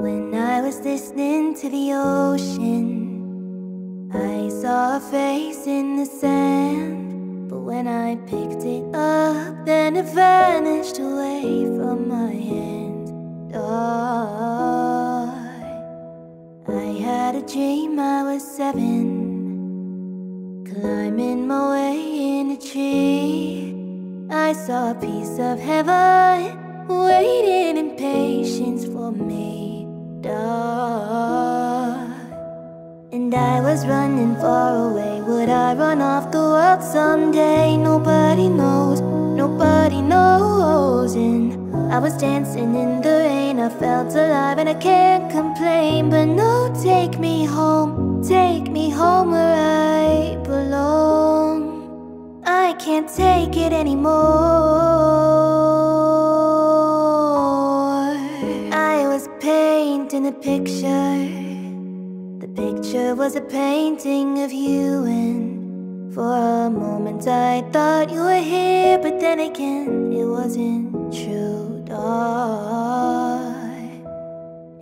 When I was listening to the ocean, I saw a face in the sand. But when I picked it up, then it vanished away from my hand. Oh, I had a dream I was 7, climbing my way in a tree. I saw a piece of heaven waiting in patience for me. And I was running far away. Would I run off the world someday? Nobody knows, nobody knows. And I was dancing in the rain. I felt alive and I can't complain. But no, take me home, take me home where I belong. I can't take it anymore. I was painting a picture. The picture was a painting of you, and for a moment I thought you were here, but then again it wasn't true, darling.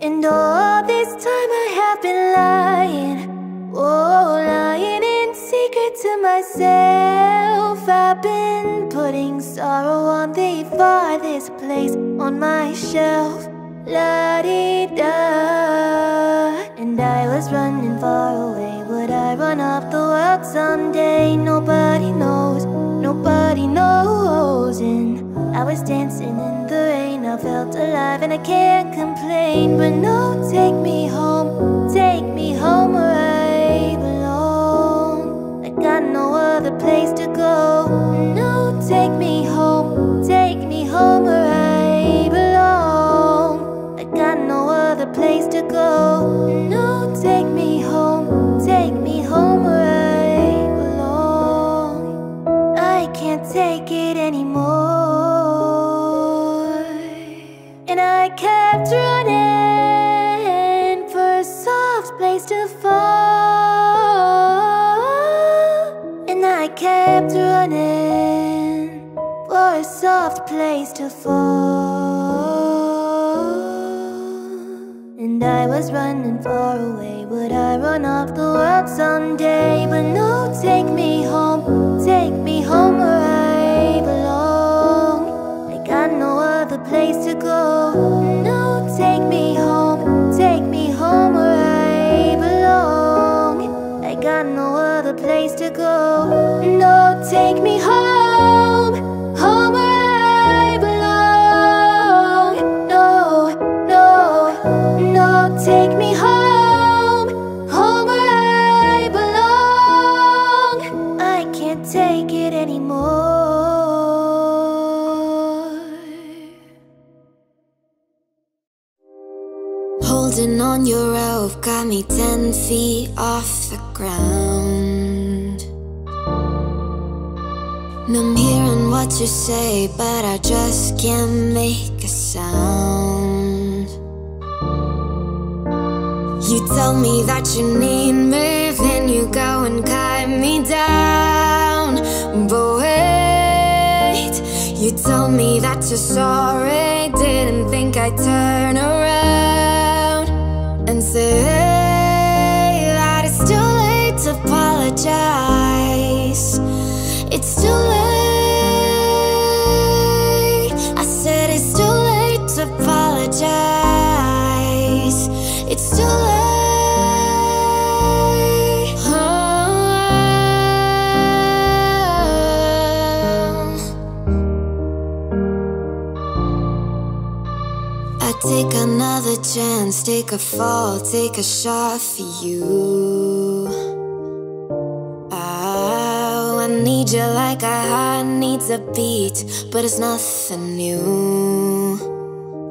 And all this time I have been lying, oh, lying in secret to myself. I've been putting sorrow on the farthest place on my shelf, la-dee-da. And I was running far away. Would I run off the world someday? Nobody knows, nobody knows. And I was dancing in the rain. I felt alive and I can't complain. But no, take me home, take me home where I belong. I got no other place to go. No, take me home where I belong. I got no other place to go. No, take me home where I belong. I can't take it anymore. And I kept running for a soft place to fall. And I kept running for a soft place to fall. And I was running far away. Would I run off the world someday? But no, take me home where I belong. I got no other place to go. No, take me home where I belong. I got no other place to go. No, take me home, home where take me home, home where I belong. I can't take it anymore. Holding on your rope got me 10 feet off the ground. And I'm hearing what you say, but I just can't make a sound. You tell me that you need me, then you go and cut me down. But wait, you tell me that you're sorry, didn't think I'd turn around and say that it's too late to apologize. It's too late. I said it's too late to apologize. It's too late. Take another chance, take a fall, take a shot for you. Oh, I need you like a heart needs a beat, but it's nothing new.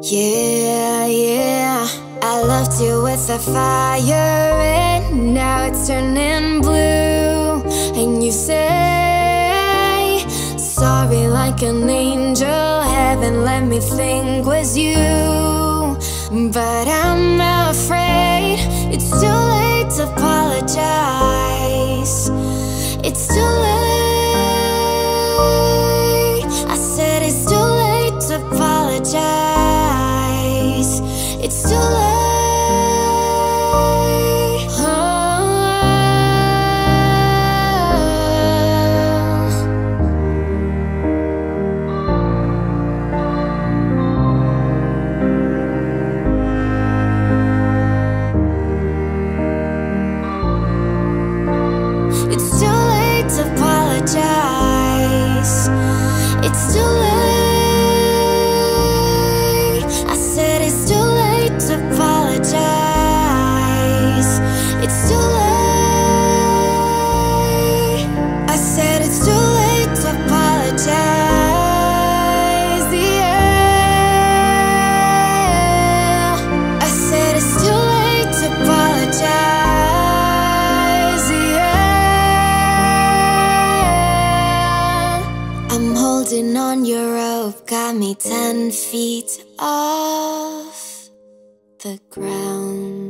Yeah, yeah, I loved you with a fire and now it's turning blue. And you say, sorry like an angel, heaven let me think was you. But I'm afraid it's too late to apologize. It's too late. I said it's too late to apologize. It's too late. 7 feet off the ground.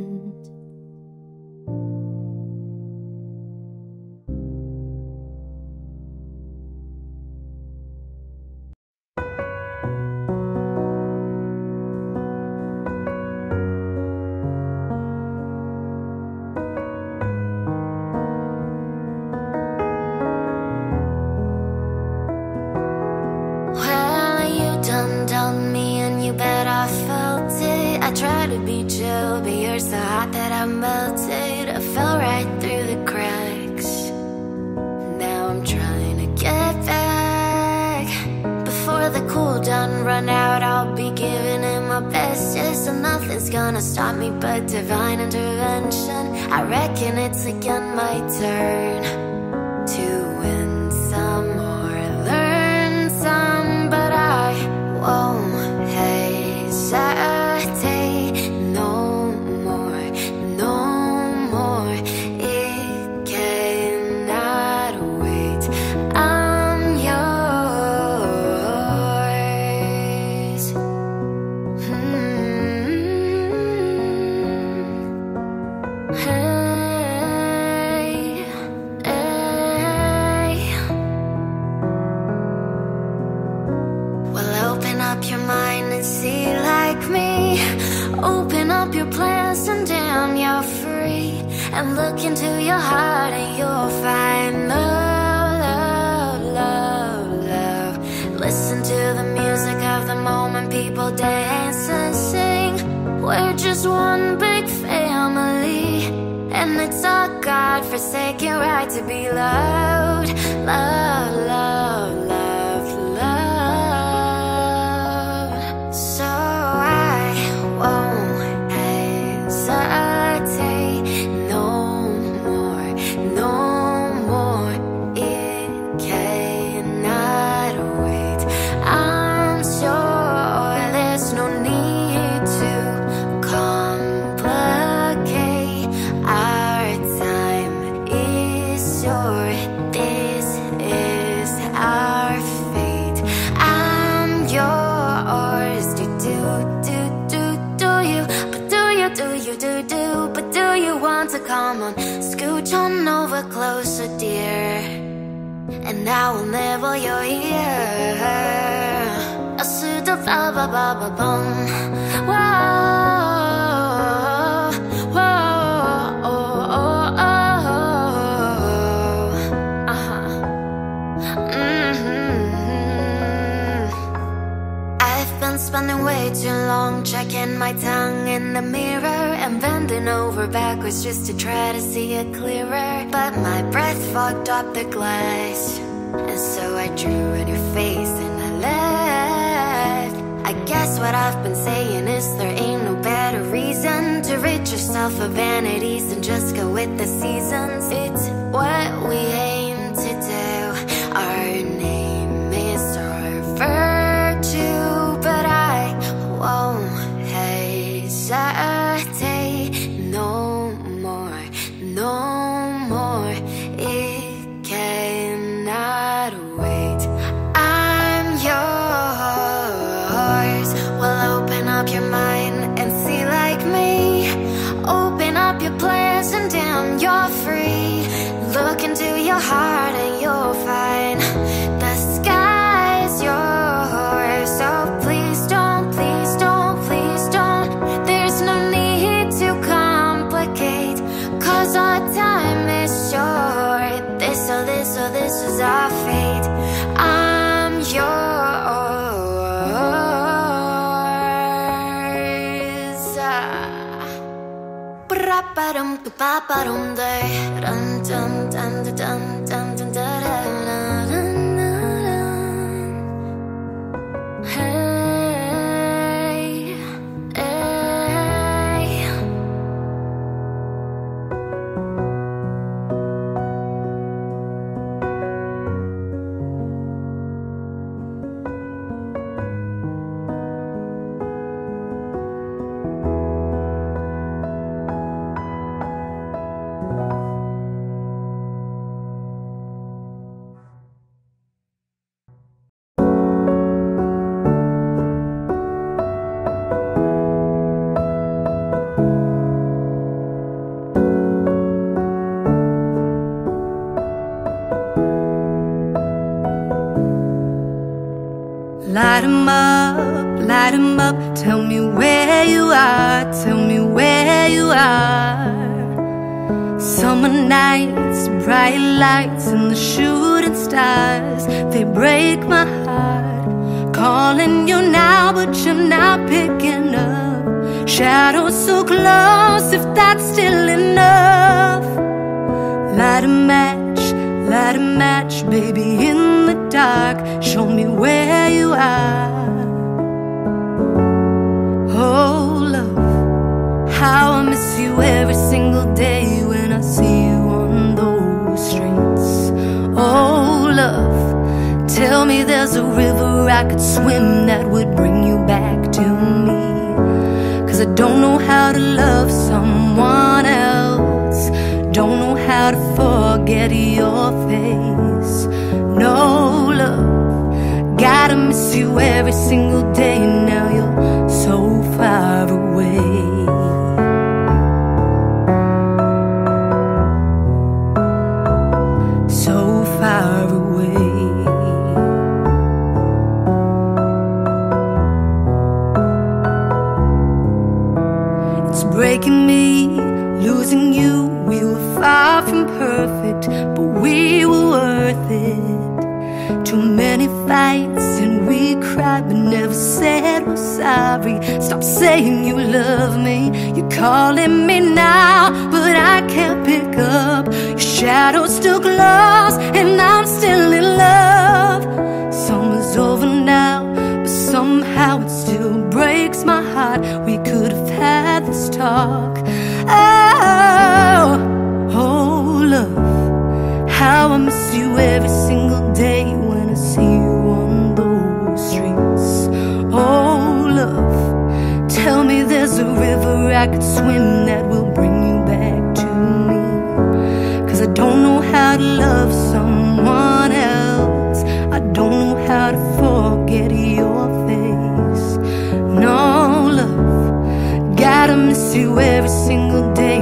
light 'em up. Tell me where you are, tell me where you are. Summer nights, bright lights, and the shooting stars, they break my heart. Calling you now, but you're not picking up. Shadows so close, if that's still enough. Light a match, baby, in the dark. Show me where you are. Oh, love, how I miss you every single day when I see you on those streets. Oh, love, tell me there's a river I could swim that would bring you back to me. 'Cause I don't know how to love someone else, don't know how to forget your face. No, love, gotta miss you every single day. Now you're so far away. So far away. It's breaking me, losing you. We were far from perfect, but we were worth it. Too many fights and we cried, but never said we're sorry. Stop saying you love me. You're calling me now, but I can't pick up. Your shadow's still close and I'm still in love. Summer's over now, but somehow it still breaks my heart. We could have had this talk. Oh, oh, love, how I miss you every single day when I see you on those streets. Oh, love, tell me there's a river I could swim that will bring you back to me. 'Cause I don't know how to love someone else, I don't know how to forget your face. No, love, gotta miss you every single day.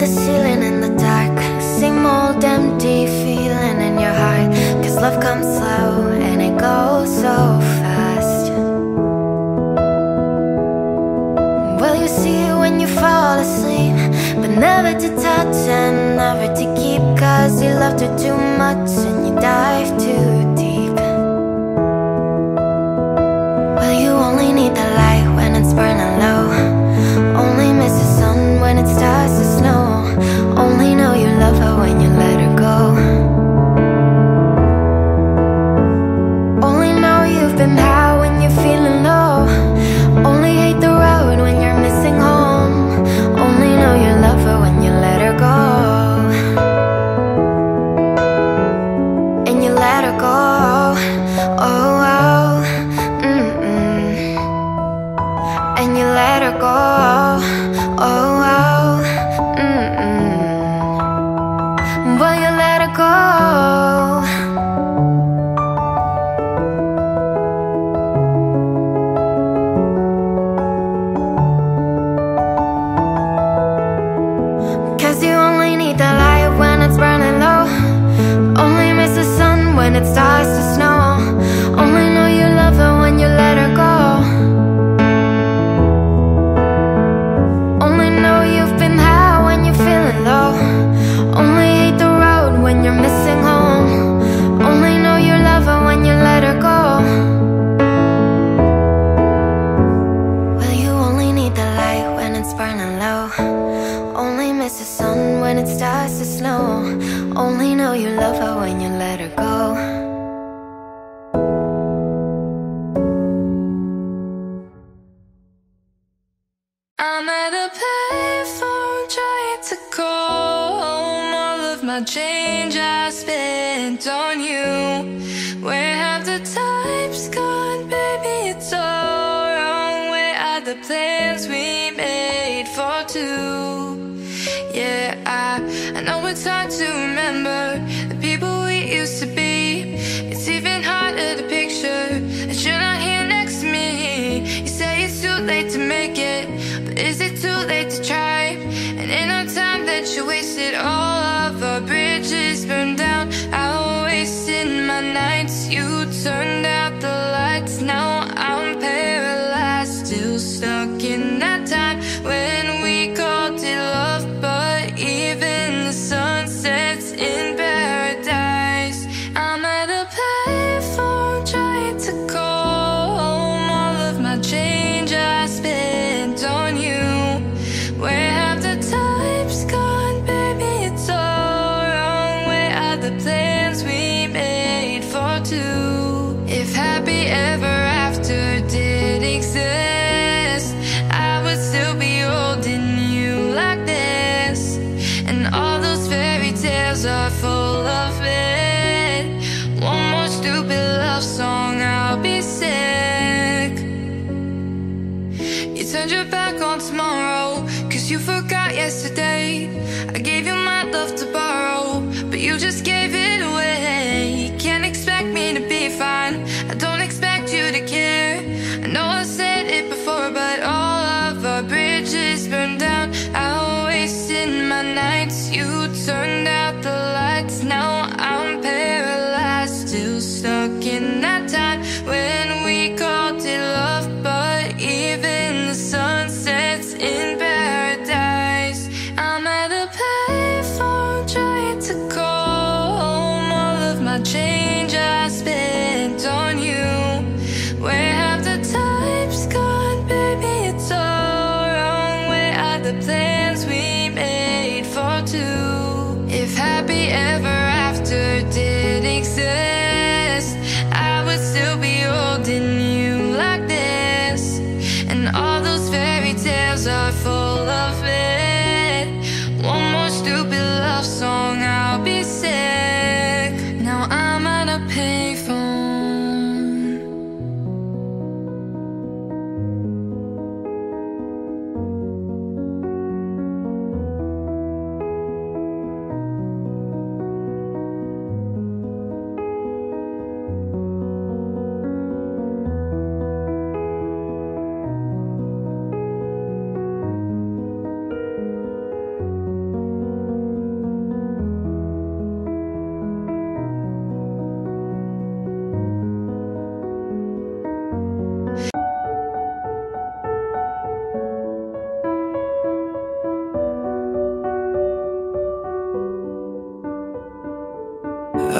The ceiling in the dark, gotta go. Oh, oh, mm-mm. And you let her go. Oh, oh, mm-mm. But you let her go. It starts to snow. Only know you love her when you let her go. Only know you've been high when you're feeling low. Only hate the road when you're missing home. Only know you love her when you let her go. Well, you only need the light when it's burning low. Only miss the sun when it starts to snow. Only know you love her when you let her go.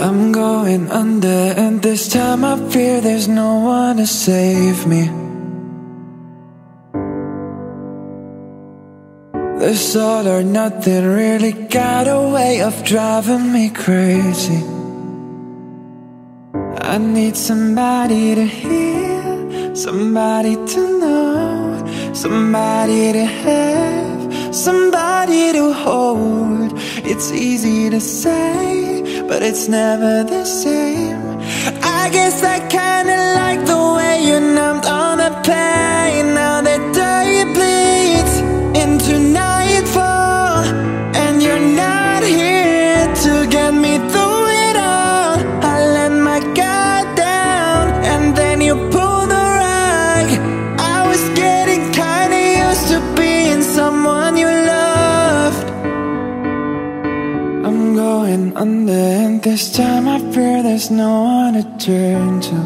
I'm going under, and this time I fear there's no one to save me. This all or nothing really got a way of driving me crazy. I need somebody to hear, somebody to know, somebody to have, somebody to hold. It's easy to say, but it's never the same. guess I kinda like the way you numbed all my pain. Now the day bleeds into nightfall, and you're not here to get me through it all. I let my guard down, and then you pull the rug. I was getting kinda used to being someone you loved. I'm going under, and this time I fear there's no one to turn to.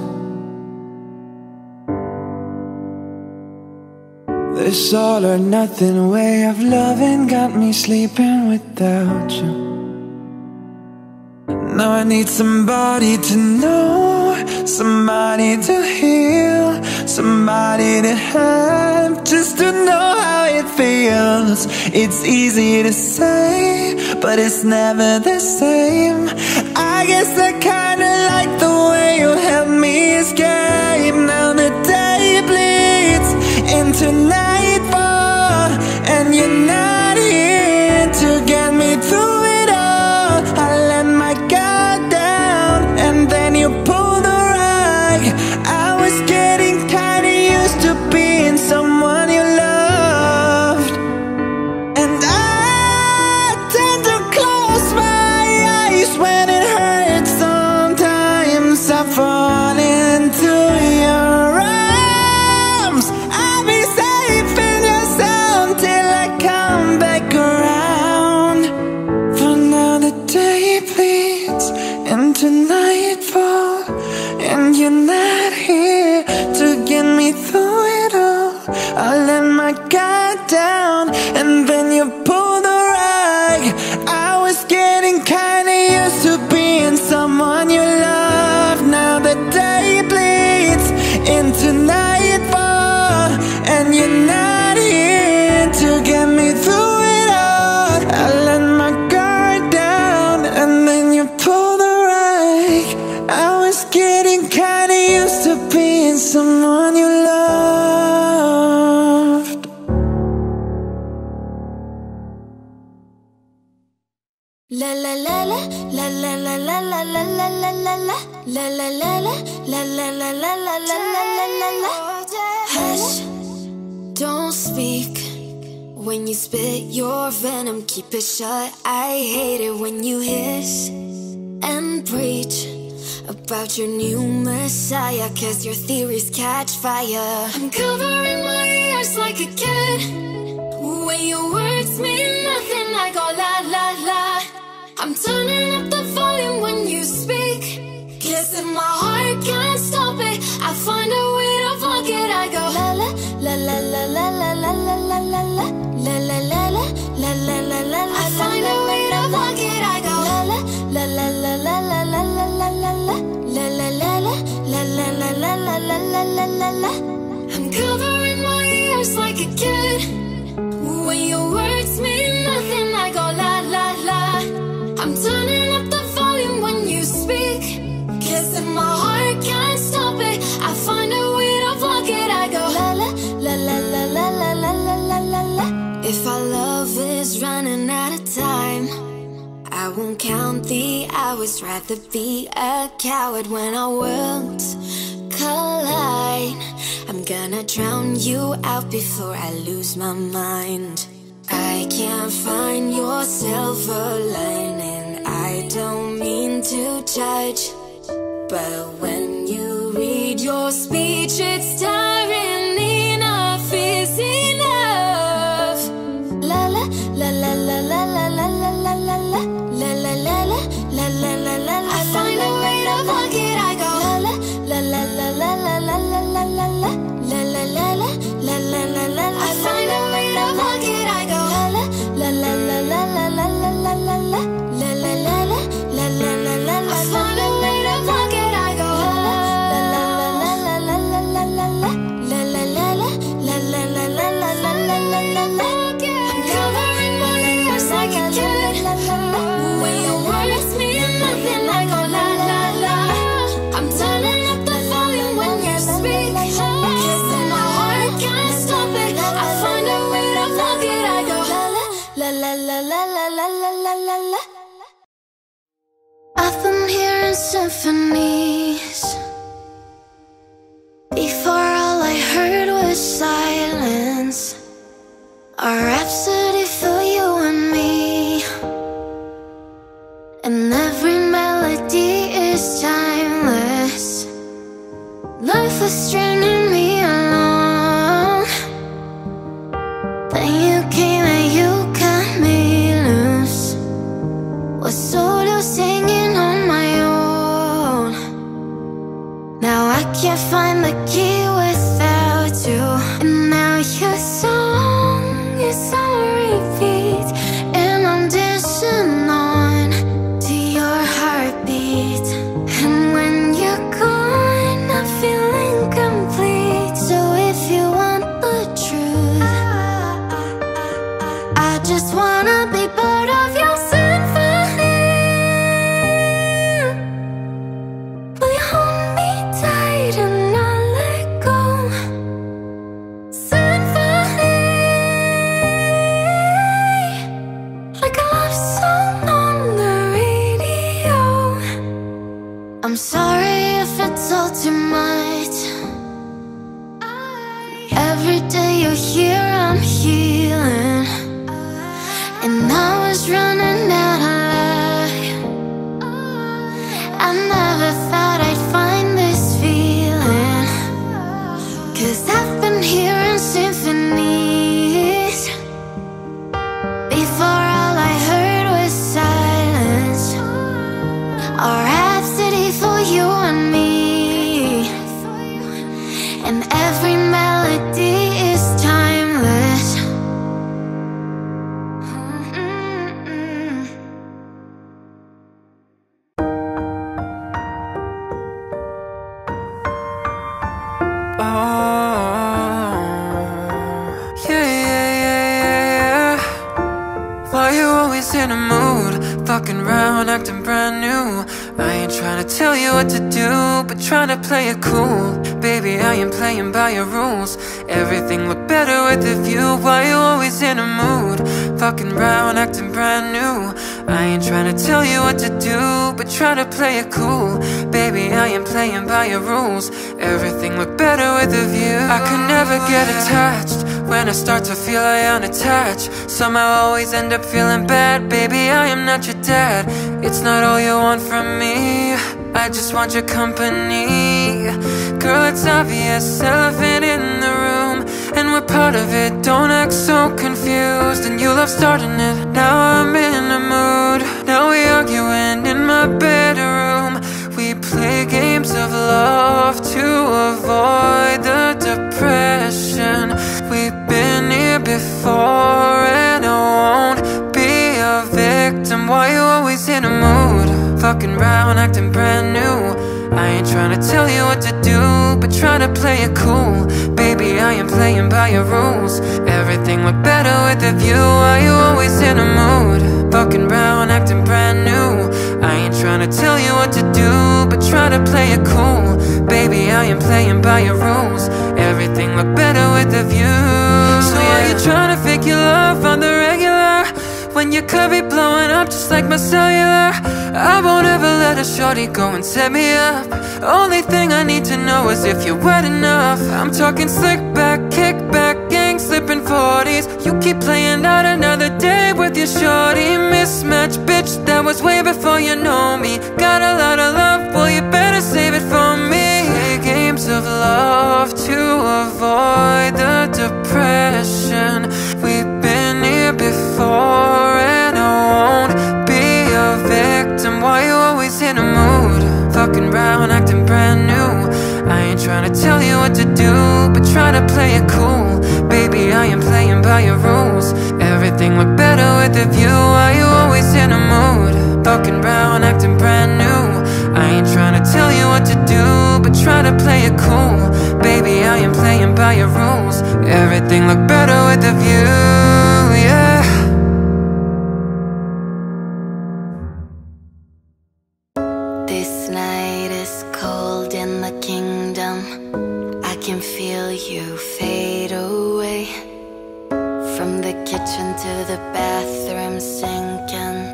This all or nothing way of loving got me sleeping without you. Now I need somebody to know, somebody to heal, somebody to have, just to know how it feels. It's easy to say, but it's never the same. I guess I kinda like the way you help me escape. Now the day bleeds into nightfall, and you're not here to get me through it all. I let my guard down, and then you pull the rug. I was getting kinda used to being someone you loved, and I tend to close my eyes when it hurts. Sometimes I fall into your arms. I'll be safe in your sound till I come back around. For now the day bleeds into nightfall, and you're not here to get me through it all. I let my guard down, and then you pull the rug. I was getting kinda used to being someone you love. Now the day bleeds into nightfall, and you're not here to get me through it all. I let my guard down, and then you pull the rug. I was getting kinda used to being someone you loved. La la la la la la la la la la la la la la la la la la la la la la la la la la la. Hush, don't speak. When you spit your venom, keep it shut. I hate it when you hiss and preach about your new messiah, cause your theories catch fire. I'm covering my ears like a kid when your words mean nothing, like oh la la la. I'm turning up the volume when you speak, cause if my heart can't stop it, I find a way to block it. I go la la la la la la la la la la la la la la la la la la la la. I find a way to block it. I go la la la la la la la la la la la la la la la la la la la la la la. I'm covering my ears like a kid when your words mean nothing. I go la la la. I'm turning up the volume when you speak, cause if my heart can't stop it, I find a way to block it. I go la la la la la la la la la la la. If our love is running out of time, I won't count the hours. Rather be a coward when our worlds collide. I'm gonna drown you out before I lose my mind. I can't find your silver lining. I don't mean to judge, but when you read your speech, it's tiring. Enough is enough. La la la la la la la la la la la la la la la la la la la. I find a way to block it. I go la la la la la la la la la la la la la la la. I find a way to block it. I go la la la la la la la la la la la la la la la la la. I find a way to block it. I go la la la la la la la la la la la la la la la la la la la. I'm covering my ears like a kid when your words mean nothing. I go la la la. I'm turning up the volume when you speak, cause in my heart can't stop it. I find a way to block it. I go la la la la la la la la la. I've been hearing symphonies. for stranding me alone. Then you came and you cut me loose. Was solo singing on my own. Now I can't find the key without you. And now your song is on repeat, and I'm dancing on to your heartbeat. And when you're gone, I feel incomplete. So if you want the truth, I just wanna be part of your symphony. Will you hold me tight and not let go? Symphony, like a love song on the radio. I'm sorry if it's all too much. Every day you're here, I'm healing. And I was running out of light. I never thought I'd find this feeling. Cause I've been hearing symphonies. Before all I heard was silence. A rhapsody for you and me. And every melody is timeless. Oh, yeah. Why you always in a mood? Fucking round, acting brand new. I ain't tryna tell you what to do, but tryna play it cool. Baby, I am playing by your rules. Everything look better with a view. Why you always in a mood? Fucking round, acting brand new. I ain't tryna tell you what to do, but tryna play it cool. Baby, I am playing by your rules. Everything look better with a view. I could never get attached. When I start to feel I unattached, somehow I always end up feeling bad. Baby, I am not your dad. It's not all you want from me, I just want your company. Girl, it's obvious, elephant in the room, and we're part of it, don't act so confused. And you love starting it, now I'm in a mood. Now we arguing in my bedroom. We play games of love to avoid the depression. We've been here before and I won't be a victim. Why you always in a mood? Fucking round, acting brand new. I ain't tryna tell you what to do, but tryna play it cool. Baby, I am playing by your rules. Everything look better with a view. Why you always in a mood? Fucking round, acting brand new. I ain't tryna tell you what to do, but tryna play it cool. Baby, I am playing by your rules. Everything look better with a view. So yeah. Are you trying to fake your love on the regular? When you could be blowing up just like my cellular. I won't ever let a shorty go and set me up. Only thing I need to know is if you're wet enough. I'm talking slick back, kick back, gang slipping 40s. You keep playing out another day with your shorty. Mismatch, bitch, that was way before you know me. Got a lot of love, well you better save it for me. Games of love to avoid the depression. We've been here before and I won't be a victim. Why you always in a mood? Fucking round, acting brand new. I ain't trying to tell you what to do, but trying to play it cool. Baby, I am playing by your rules. Everything look better with a view. Why you always in a mood? Fucking round, acting brand new. I ain't trying to tell you what to do, but try to play it cool. Baby, I am playing by your rules. Everything look better with a view, yeah. This night is cold in the kingdom. I can feel you fade away. From the kitchen to the bathroom sinking.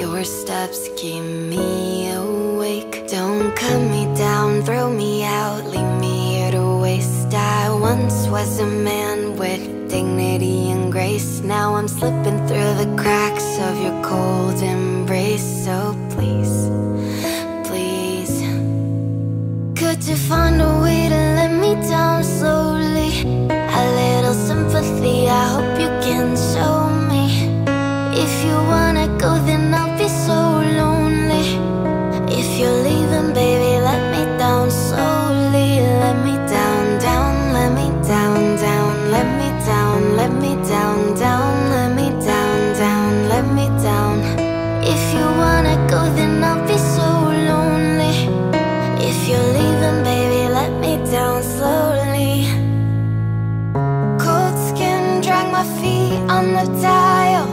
Your steps keep me awake. Don't cut me down, throw me out, leave me here to waste. I once was a man with dignity and grace. Now I'm slipping through the cracks of your cold embrace. So please, please, could you find a way to on the dial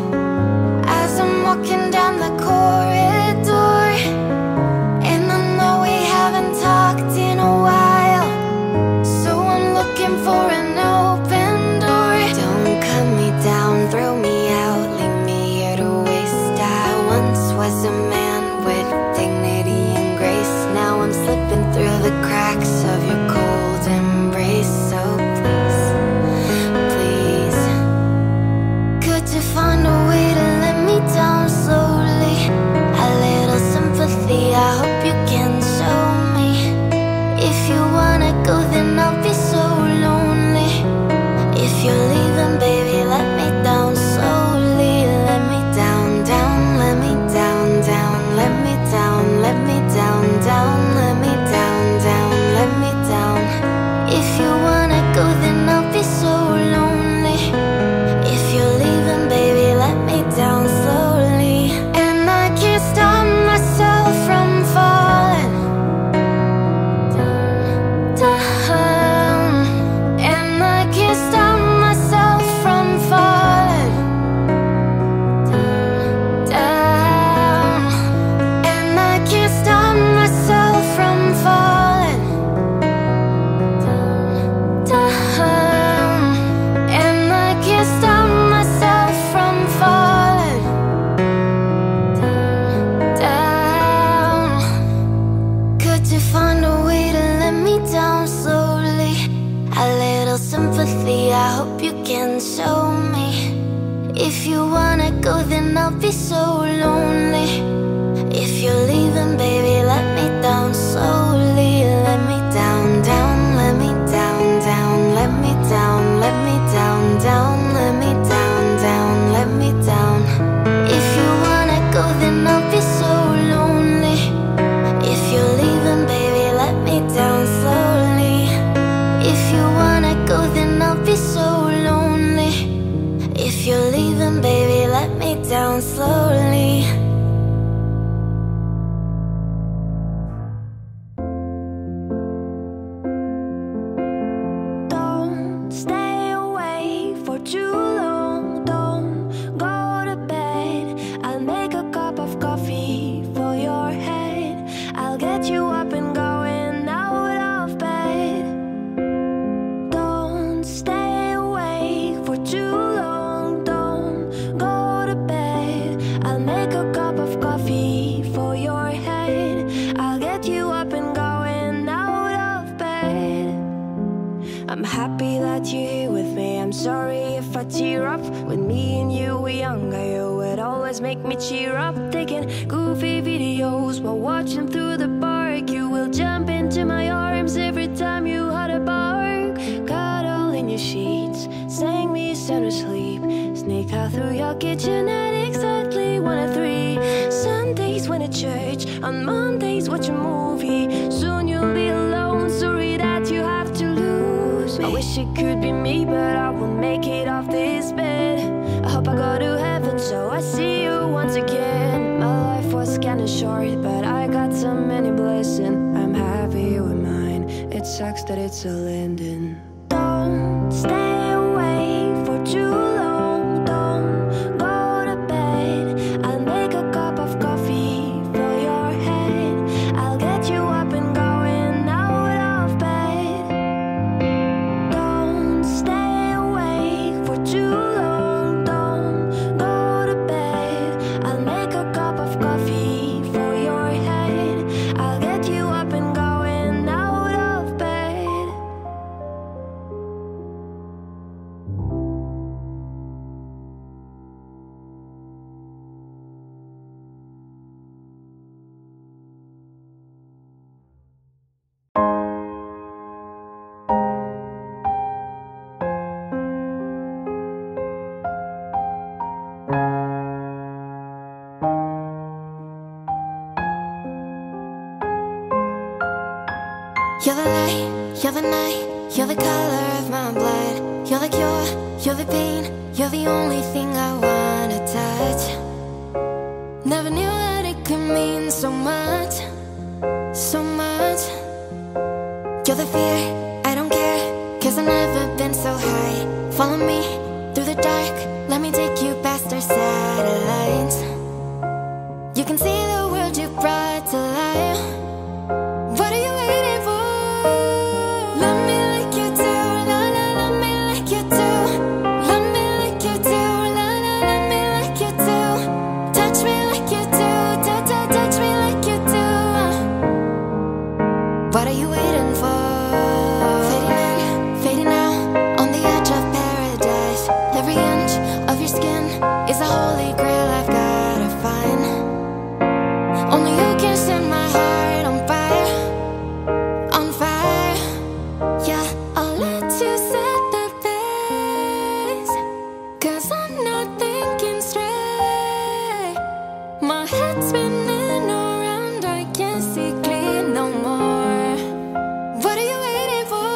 as I'm walking down the corridor, and I know we haven't talked in a while, so I'm looking for an open door. Don't cut me down, throw me out, leave me here to waste. I once was a man with dignity and grace, now I'm slipping through the cracks of your cold embrace. So find a way to let me down slowly. A little sympathy, I hope you can show me. If you wanna go, then I'll be so lonely. If you're leaving, baby, let me down slowly. Let me down, down, let me down, down. Let me down, let me down, down. Let me down, down, let me down. If you wanna go, then I'll be so lonely. If you're leaving, down slowly. And I can't stop myself from falling down. And I can't stop myself from falling down. And I can't stop myself from falling down. And I can't stop myself from falling. Sympathy, I hope you can show me. If you wanna go, then I'll be so lonely. If you're leaving, baby, let me down slowly. Let me down, down, let me down, down. Let me down, let me down, down. Let me down, down, let me down. If you wanna go, then I'll be so lonely. If you're leaving, baby, let me down slowly. If you wanna go, then I'll be so lonely. If you're leaving, baby, let me down slowly. Don't stay away for too long. Don't go to bed. I'll make a cup of coffee for your head. I'll get you up and go. I'm happy that you're here with me. I'm sorry if I tear up. When me and you were younger, you would always make me cheer up. Taking goofy videos while watching through the park. You will jump into my arms every time you had a bark. Cuddle in your sheets, sang me sound asleep. Sneak out through your kitchen at exactly 1 or 3. Sundays went to church, on Mondays watch a movie. Soon you'll be alone, sorry that you have to lose. I wish it could be me, but I won't make it off this bed. I hope I go to heaven so I see you once again. My life was kinda short, but I got so many blessings. I'm happy with mine, it sucks that it's all ending. Don't stay away for too long. Don't go to bed. I'll make a cup of coffee for your head. I'll get you up and go. You're the light, you're the night, you're the color of my blood. You're the cure, you're the pain, you're the only thing I wanna touch. Never knew that it could mean so much, so much. You're the fear, I don't care, 'cause I've never been so high. Follow me through the dark, let me take What are you waiting for? Fading in, fading out, on the edge of paradise. Every inch of your skin is a holy grail I've gotta find. Only you can set my heart on fire, on fire. Yeah, I'll let you set the pace, 'cause I'm not thinking straight. My head's spinning around, I can't see clear no more. What are you waiting for?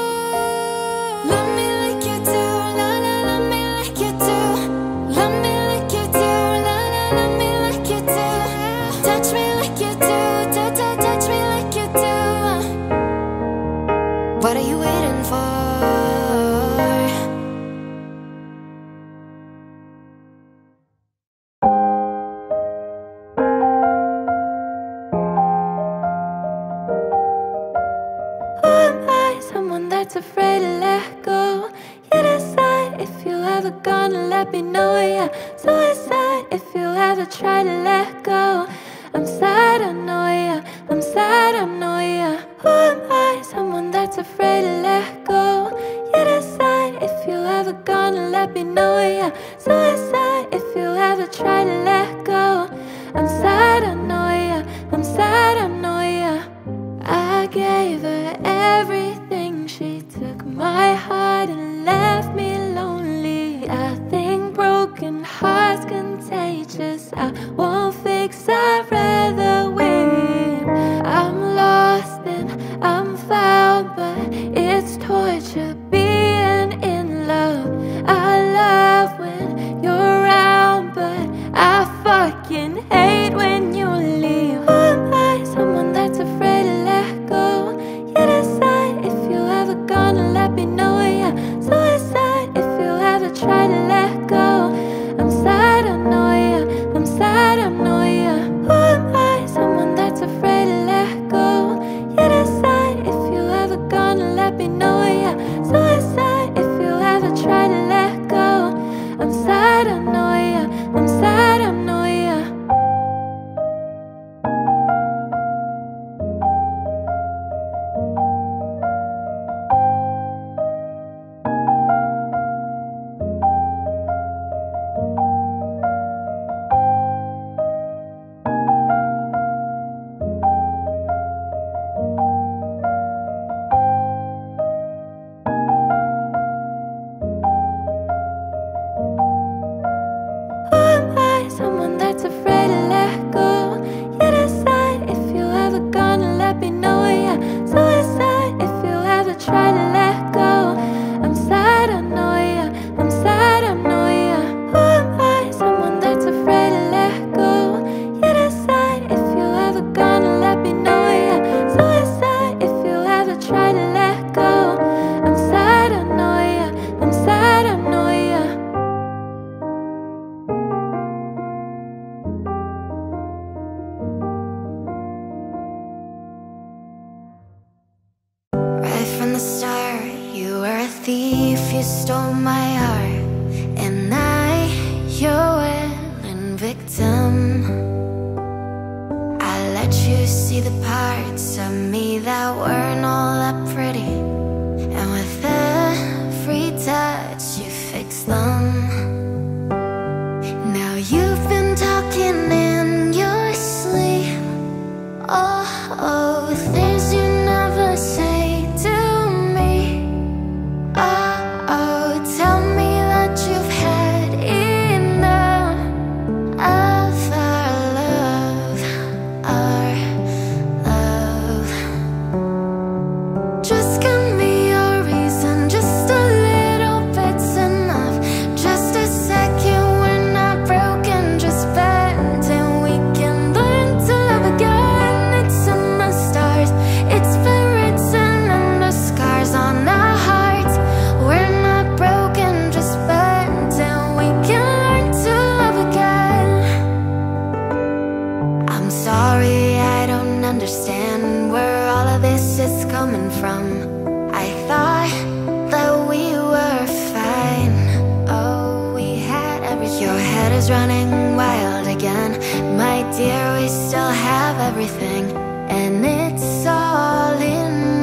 Dear, we still have everything, and it's all in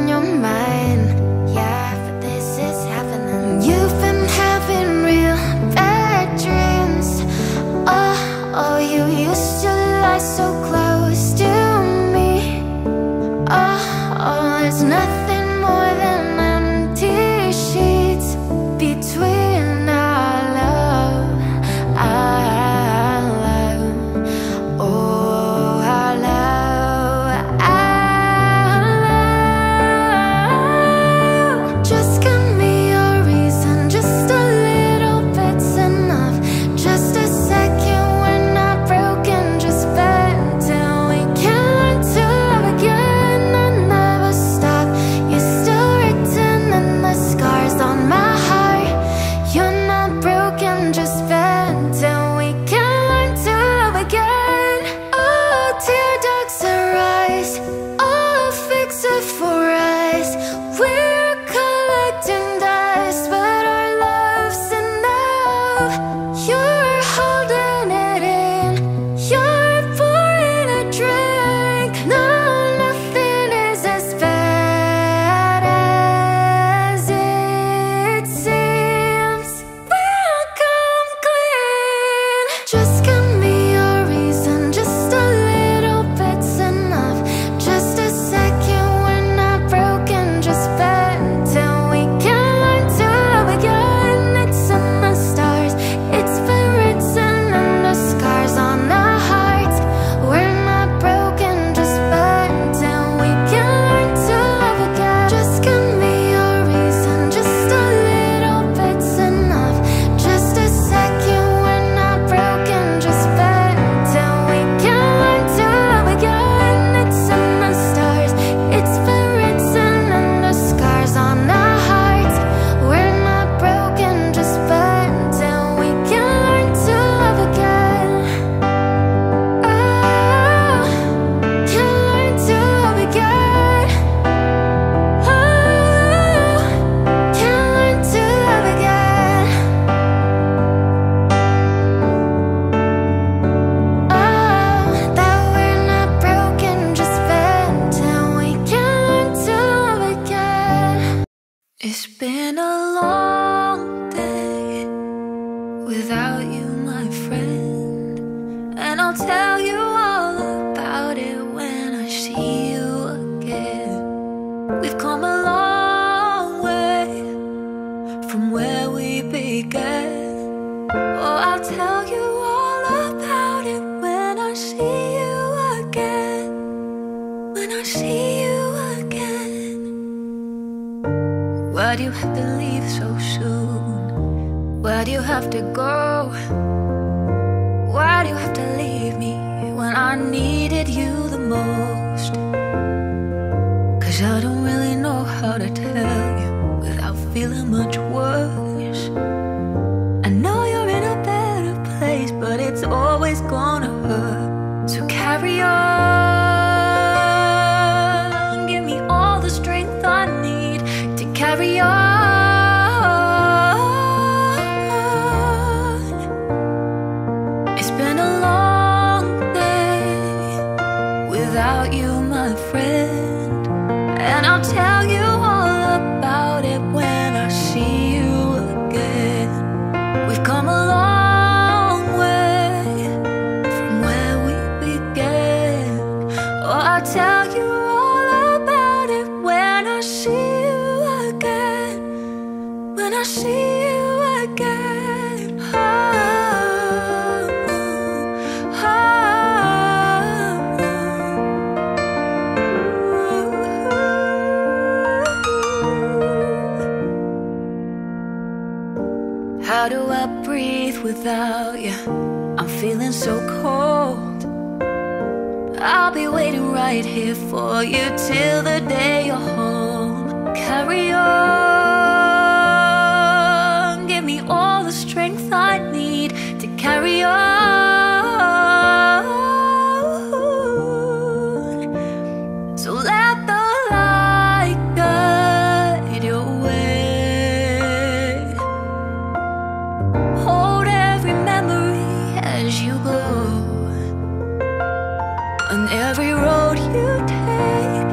nothing more than empty sheets between our love, oh, our love. Just give me a reason, just a little bit's enough. Just a second, we're not broken, just bend till we can learn to love again. I'll never stop, you're still written in the scars on my heart. You're not broken, just bend till we can learn to love again. Oh, tear ducts arise, I'll fix it for us. We're collecting dust, but our love's enough. You're holding it in, you're pouring a drink. No, nothing is as bad as it seems. We'll come clean. Just give me a reason, just a little bit's enough. Just a second, we're not broken, just bend till we can learn to love again. It's in the stars, it's been written in the scars on our hearts. We're not broken, just bend till we can learn to love again. Just give me a reason, just a little bit's enough. Just a second, we're not broken, just bend till we can learn to love again. It's in the stars, it's been written in the scars on our hearts. We're not broken, just bend till we can learn to love again. Oh, can learn to love again. Oh, can learn to love again. Oh, that we're not broken, just bend till we can learn to love again. It's been a long day without you, my friend, and I'll tell you all about it when I see you again. We've come a long way from where we began. Oh, I'll tell you all about it when I see you again. When I see you again. Why do you have to leave so soon? Why do you have to go? Why do you have to leave me when I needed you the most? Cause I don't really know how to tell you without feeling much worse. I know you're in a better place, but it's always gonna hurt. So carry on, give me all the strength I need to carry on. It's been a long day without you, my friend, and I'll tell you all about it when I see you again. We've come a long way from where we began. Oh, I'll tell you all about it when I see you again. When I see you again. How do I breathe without you? I'm feeling so cold. I'll be waiting right here for you till the day you're home. Carry on, give me all the strength I need to carry on. So let the light guide your way. Hold every memory as you go, and every road you take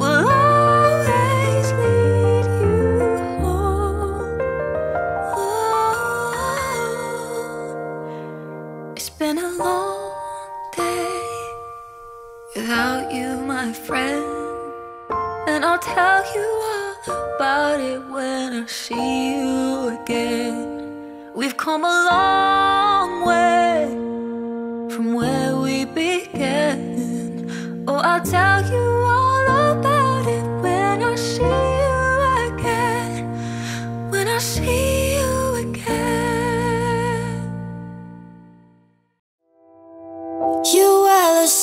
will always lead and I'll tell you all about it when I see you again. We've come a long way from where we began. Oh, I'll tell you all about it when I see you again, when I see you.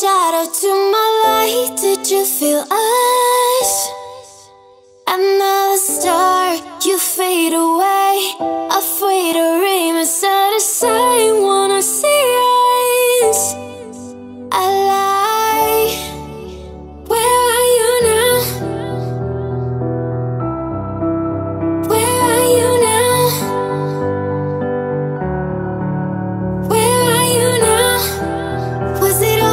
Shadow to my light, did you feel us? Another star, you fade away. Afraid to read my side of sight, wanna see eyes. I lie. Where are you now? Where are you now? Where are you now? Was it all?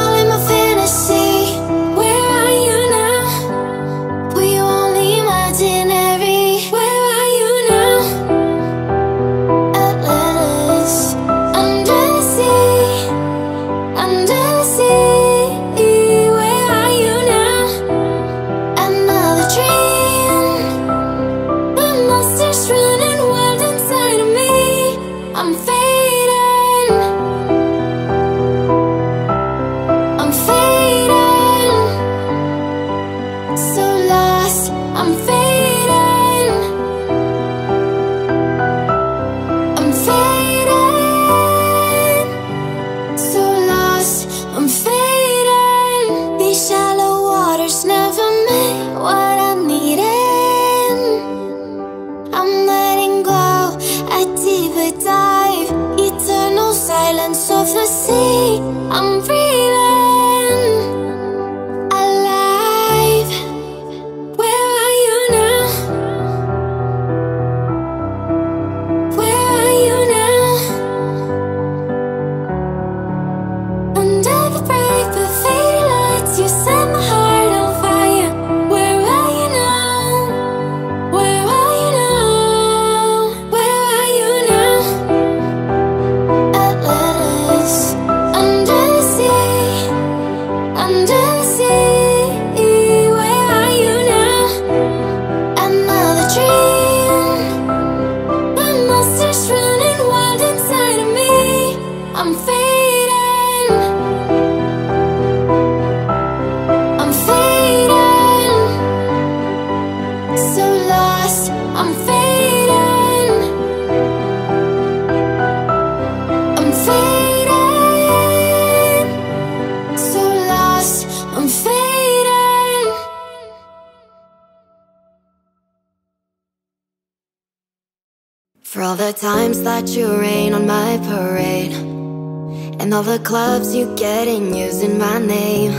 All the clubs you get in using my name.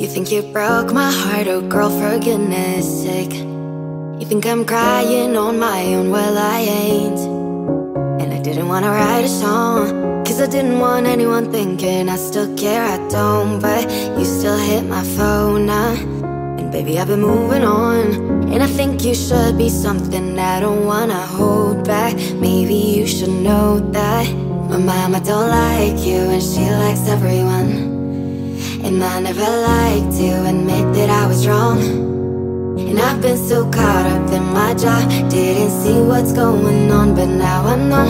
You think you broke my heart, oh girl, for goodness sake. You think I'm crying on my own, well I ain't. And I didn't wanna write a song, cause I didn't want anyone thinking I still care, I don't. But you still hit my phone, and baby I've been moving on. And I think you should be something I don't wanna hold back. Maybe you should know that my mama don't like you and she likes everyone. And I never liked to admit that I was wrong. And I've been so caught up in my job, didn't see what's going on, but now I know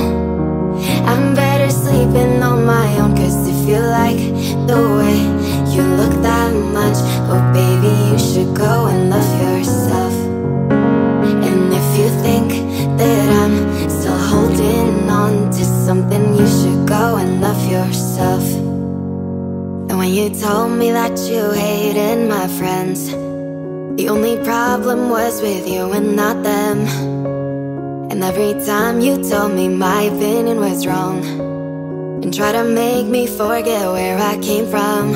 I'm better sleeping on my own. Cause if you like the way you look that much, oh baby you should go and love yourself. And if you think that I'm still holding on to something, you should go and love yourself. And when you told me that you hated my friends, the only problem was with you and not them. And every time you told me my opinion was wrong and tried to make me forget where I came from.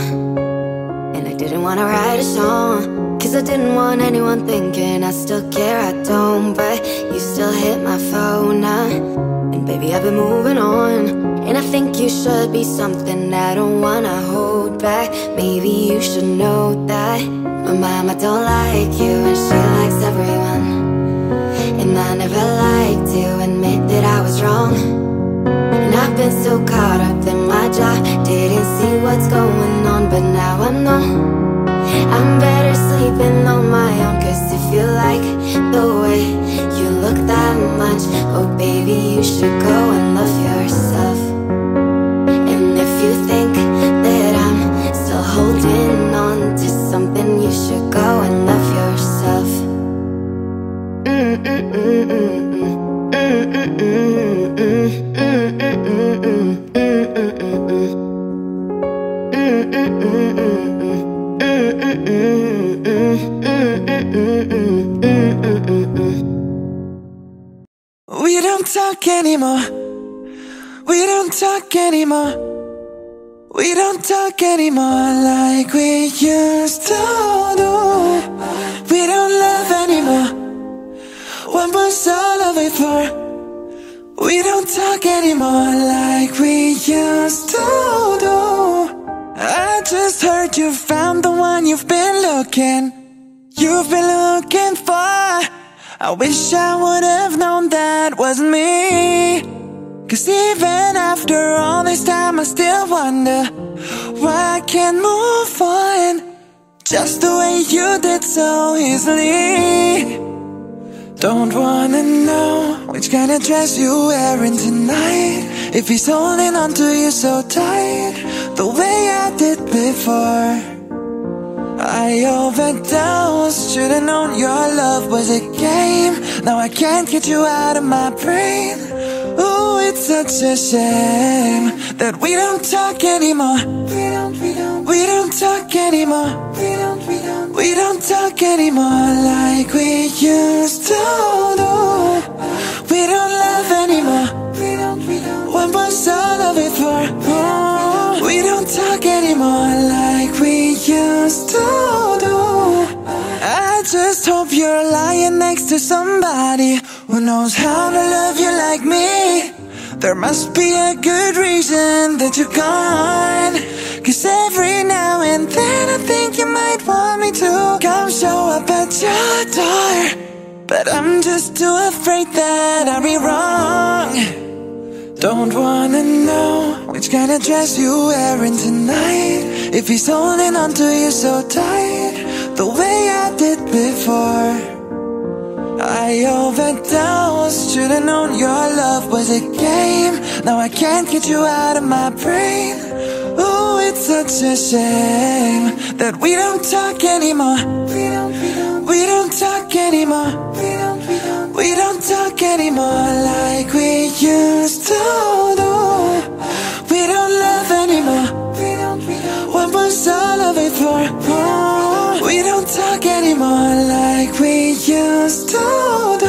And I didn't want to write a song, cause I didn't want anyone thinking I still care, I don't. But you still hit my phone, and baby I've been moving on. And I think you should be something I don't wanna hold back. Maybe you should know that my mama don't like you and she likes everyone. And I never liked to admit that I was wrong. And I've been so caught up in my job, didn't see what's going on, but now I know I'm better sleeping on my own, 'cause if you like the way you look that much, oh baby, you should go and love yourself. And if you think that I'm still holding on to something, you should go and love yourself. We don't talk anymore. We don't talk anymore. We don't talk anymore like we used to do. We don't love anymore. What was all of it for? We don't talk anymore like we used to do. I just heard you found the one you've been looking for. I wish I would have known that wasn't me, 'cause even after all this time I still wonder why I can't move on just the way you did so easily. Don't wanna know which kind of dress you're wearing tonight, if he's holding on to you so tight the way I did before. I overdosed, should've known your love was a game. Now I can't get you out of my brain. Ooh, it's such a shame that we don't talk anymore. We don't talk anymore. We don't talk anymore like we used to do. We don't love anymore. What was all of it for? Oh, we don't talk anymore like we used to do. I just hope you're lying next to somebody who knows how to love you like me. There must be a good reason that you're gone, 'cause every now and then I think you might want me to come show up at your door, but I'm just too afraid that I'll be wrong. Don't wanna know which kind of dress you're wearing tonight, if he's holding on to you so tight the way I did before. I overdosed, should've known your love was a game. Now I can't get you out of my brain. Ooh, it's such a shame that we don't talk anymore. We don't talk anymore. We don't talk anymore like we used to do. We don't love anymore. What was all of it for? Oh, we don't talk anymore like we used to do.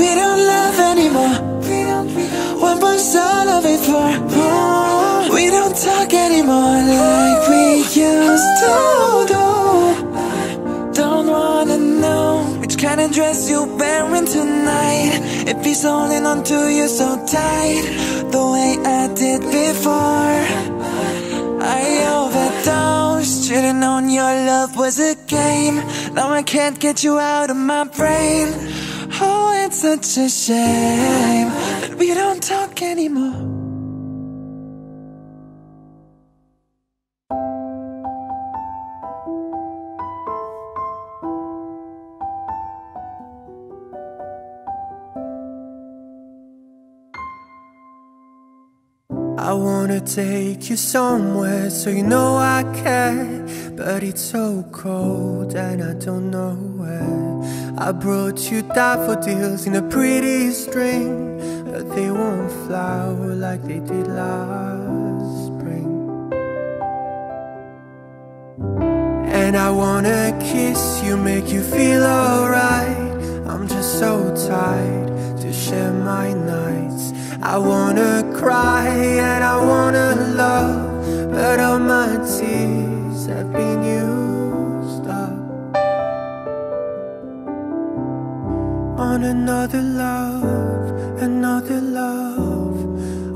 We don't love anymore. What was all of it for? Oh, we don't talk anymore like we used to do. Don't wanna know which kind of dress you're wearing tonight, if he's holding on to you so tight the way I did before. I overdosed, should've known your love was a game. Now I can't get you out of my brain. Oh, it's such a shame that we don't talk anymore. I wanna take you somewhere so you know I care, but it's so cold and I don't know where. I brought you daffodils in a pretty string, but they won't flower like they did last spring. And I wanna kiss you, make you feel alright. I'm just so tired to share my nights. I wanna cry and I wanna love, but all my tears have been used up on another love, another love.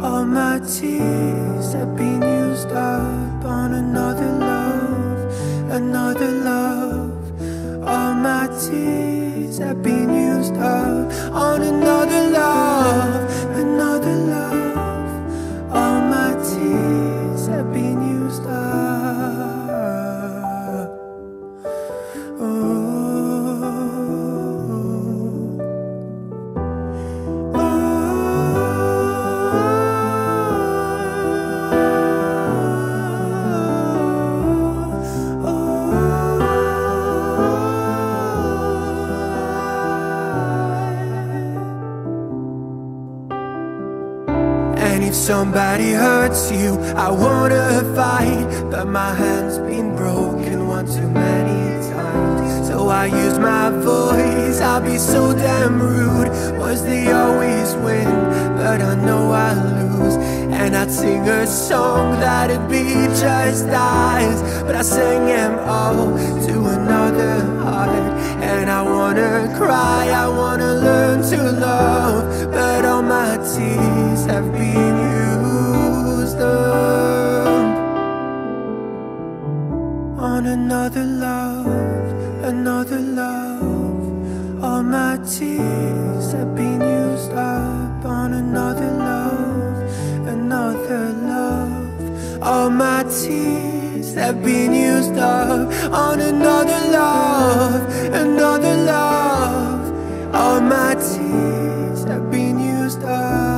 All my tears have been used up on another love, another love. All my tears have been used up on another love, another love. All my tears have been used up. Ooh. If somebody hurts you, I wanna fight, but my hand's been broken one too many times. So I use my voice, I'll be so damn rude. Was they always win, but I know I lose. And I'd sing a song that'd be just ours, but I sang them all to another heart. And I wanna cry, I wanna learn to love, but all my tears have been used up on another love, another love. All my tears have been used up on another love, another love. All my tears have been used up on another love, another love. All my tears have been used up.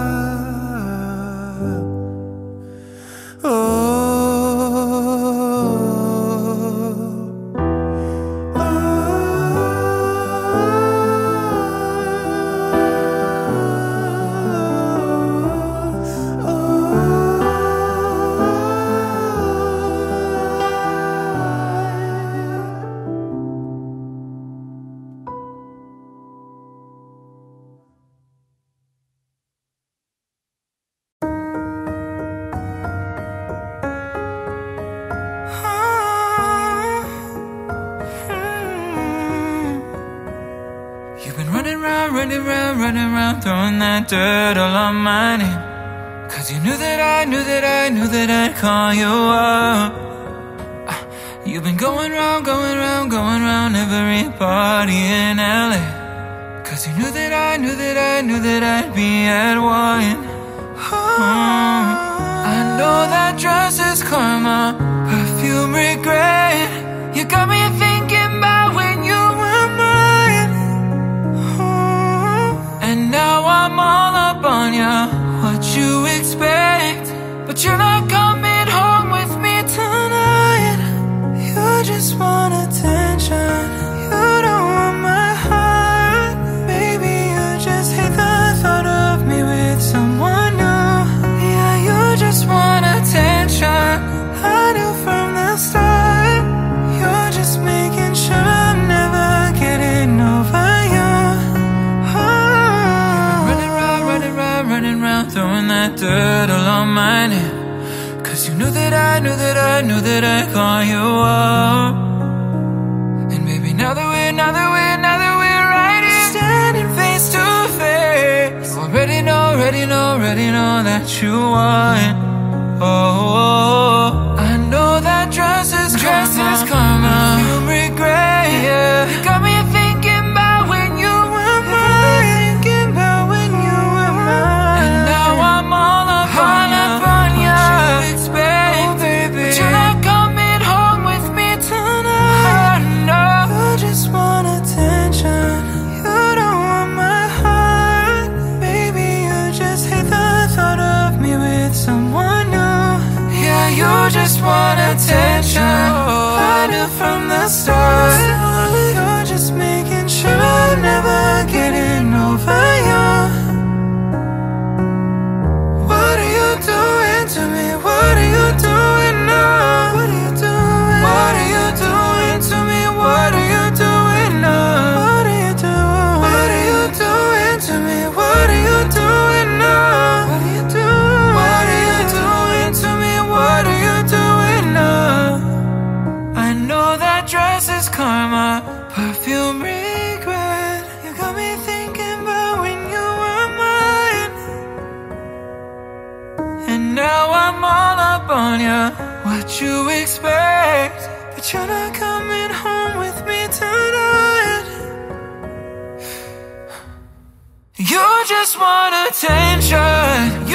Throwing that dirt all on my name, 'cause you knew that I'd call you up. You've been going round every party in LA, 'cause you knew that I'd be at one. I know that dress is karma, perfume regret. You got me thinking about when you were mine, and now I'm all up on ya, what you expect. But you're not coming home with me tonight. You just want attention, you don't want my heart. Maybe you just hate the thought of me with someone new. Yeah, you just want attention, I knew from the start. You're just making sure I'm never getting over you. Running round, throwing that dirt all on my name, 'cause you knew that I'd call you up. And baby, now that we're right here, standing face to face, already know that you won. Oh, I know that dress is karma, you regret. Yeah, you got me thinking about when you were mine. You just want attention, I knew from the start. You're just making sure now I'm all up on ya. What you expect? But you're not coming home with me tonight. You just want attention.